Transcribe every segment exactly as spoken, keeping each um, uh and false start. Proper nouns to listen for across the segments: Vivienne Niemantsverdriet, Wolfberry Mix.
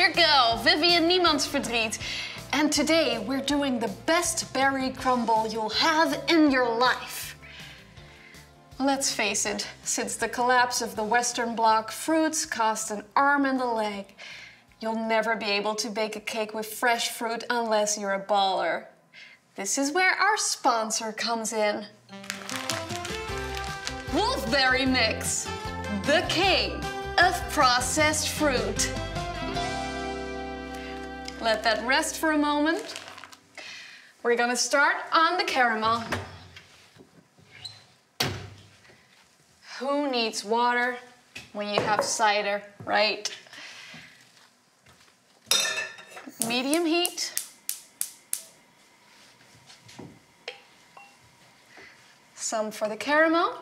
your girl, Vivienne Niemantsverdriet. And today we're doing the best berry crumble you'll have in your life. Let's face it, since the collapse of the Western Bloc, fruits cost an arm and a leg. You'll never be able to bake a cake with fresh fruit unless you're a baller. This is where our sponsor comes in. Wolfberry Mix, the king of processed fruit. Let that rest for a moment. We're gonna start on the caramel. Who needs water when you have cider, right? Medium heat. Some for the caramel.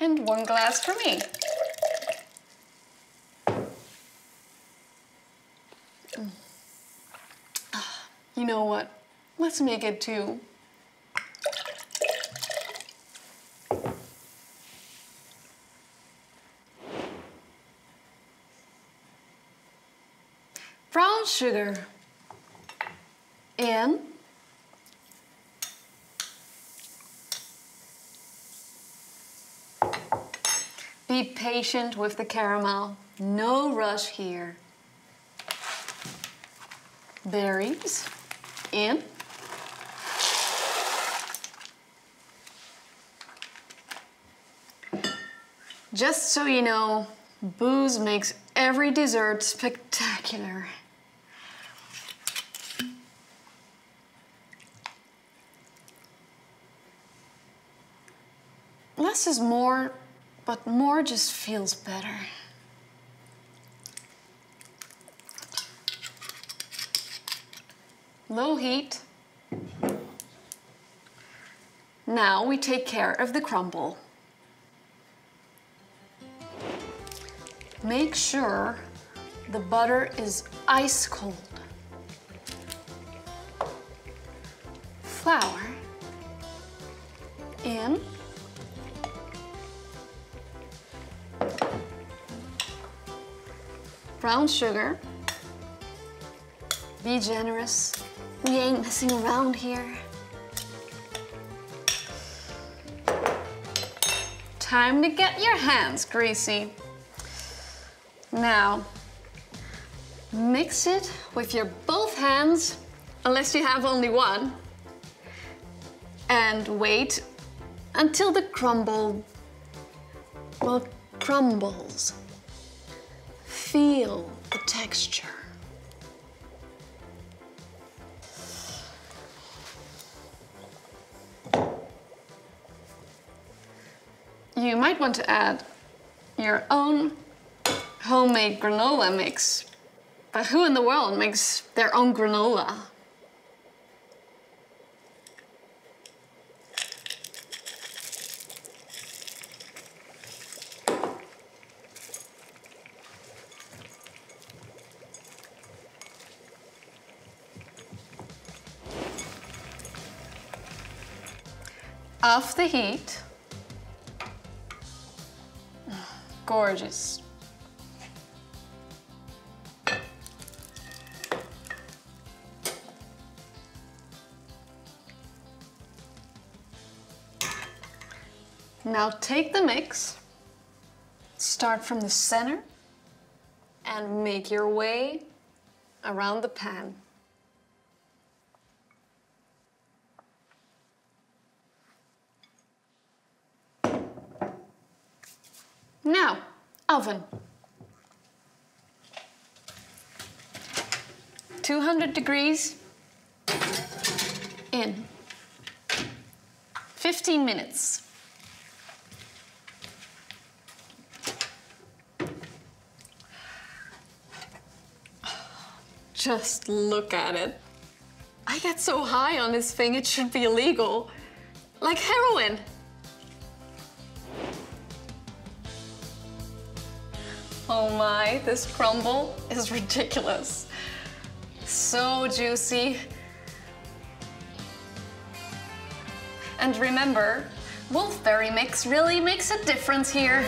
And one glass for me. You know what? Let's make it two. Brown sugar and be patient with the caramel. No rush here. Berries in. Just so you know, booze makes every dessert spectacular. Less is more, but more just feels better. Low heat. Now we take care of the crumble. Make sure the butter is ice cold. Flour in. Brown sugar. Be generous. We ain't messing around here. Time to get your hands greasy. Now, mix it with your both hands, unless you have only one, and wait until the crumble, well, crumbles. Feel the texture. You might want to add your own homemade granola mix, but who in the world makes their own granola? Off the heat. Gorgeous. Now take the mix, start from the center, and make your way around the pan. Now, oven. two hundred degrees in. fifteen minutes. Just look at it. I get so high on this thing, it should be illegal. Like heroin. Oh my, this crumble is ridiculous. So juicy. And remember, Wolfberry Mix really makes a difference here.